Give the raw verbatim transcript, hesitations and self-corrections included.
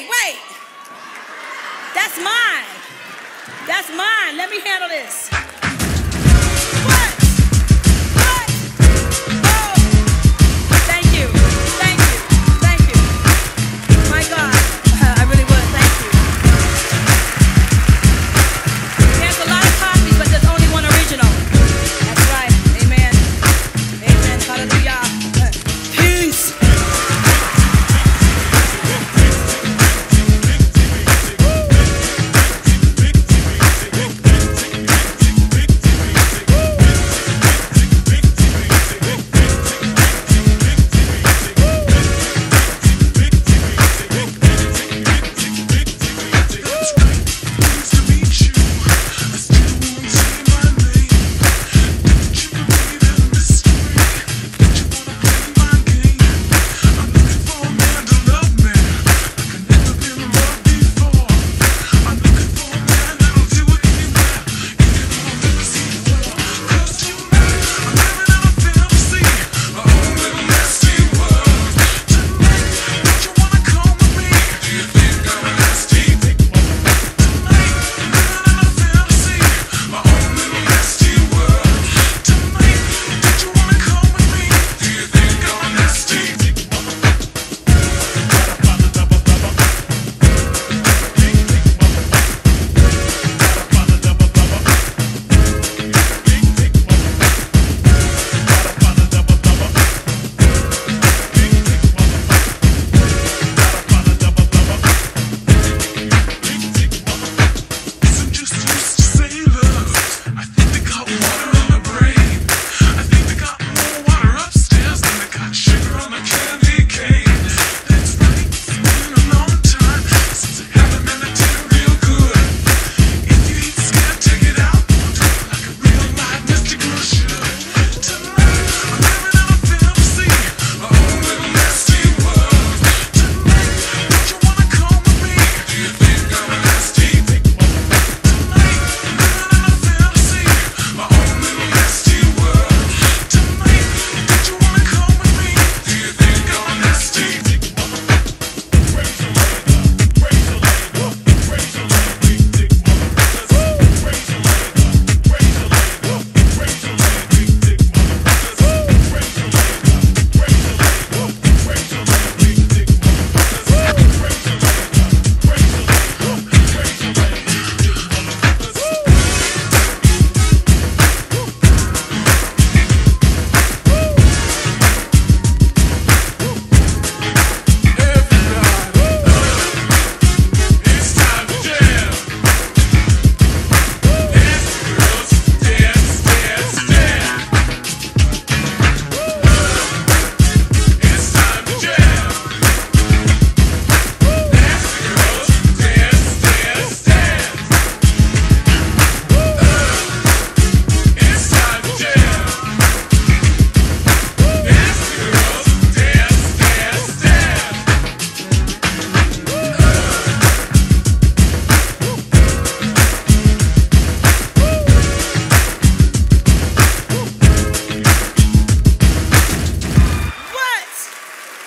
wait, wait. That's mine. That's mine. Let me handle this.